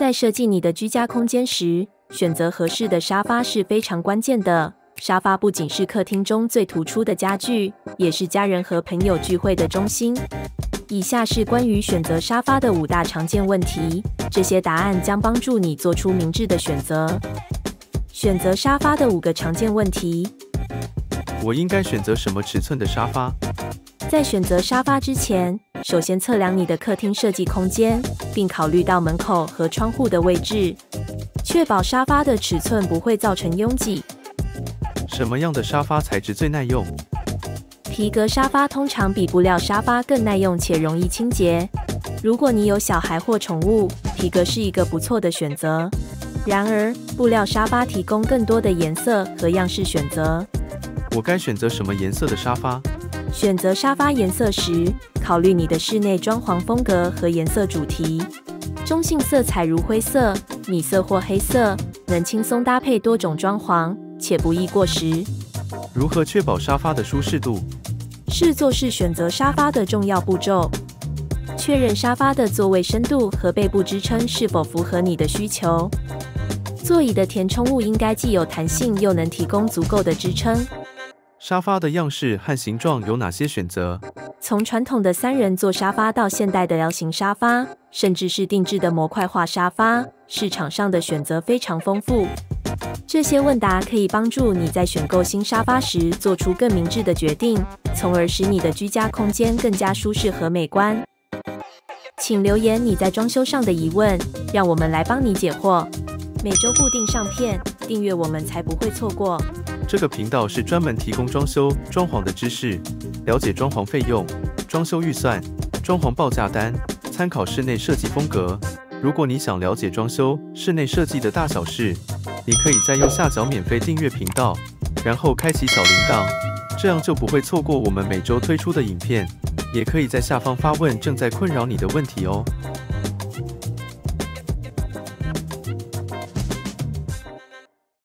在设计你的居家空间时，选择合适的沙发是非常关键的。沙发不仅是客厅中最突出的家具，也是家人和朋友聚会的中心。以下是关于选择沙发的5大常见问题，这些答案将帮助你做出明智的选择。选择沙发的5个常见问题。我应该选择什么尺寸的沙发？在选择沙发之前，首先测量你的客厅设计空间，并考虑到门口和窗户的位置，确保沙发的尺寸不会造成拥挤。什么样的沙发材质最耐用？皮革沙发通常比布料沙发更耐用且容易清洁。如果你有小孩或宠物，皮革是一个不错的选择。然而，布料沙发提供更多的颜色和样式选择。我该选择什么颜色的沙发？选择沙发颜色时，考虑你的室内装潢风格和颜色主题。中性色彩如灰色、米色或黑色，能轻松搭配多种装潢，且不易过时。如何确保沙发的舒适度？试坐是选择沙发的重要步骤。确认沙发的座位深度和背部支撑是否符合你的需求。座椅的填充物应该既有弹性又能提供足够的支撑。沙发的样式和形状有哪些选择？从传统的3人座沙发到现代的L型沙发，甚至是定制的模块化沙发，市场上的选择非常丰富。这些问答可以帮助你在选购新沙发时做出更明智的决定，从而使你的居家空间更加舒适和美观。请留言你在装修上的疑问，让我们来帮你解惑。每周固定上片，订阅我们才不会错过。这个频道是专门提供装修、装潢的知识，了解装潢费用、装修预算、装潢报价单，参考室内设计风格。如果你想了解装修、室内设计的大小事，你可以在右下角免费订阅频道，然后开启小铃铛，这样就不会错过我们每周推出的影片。也可以在下方发问正在困扰你的问题哦。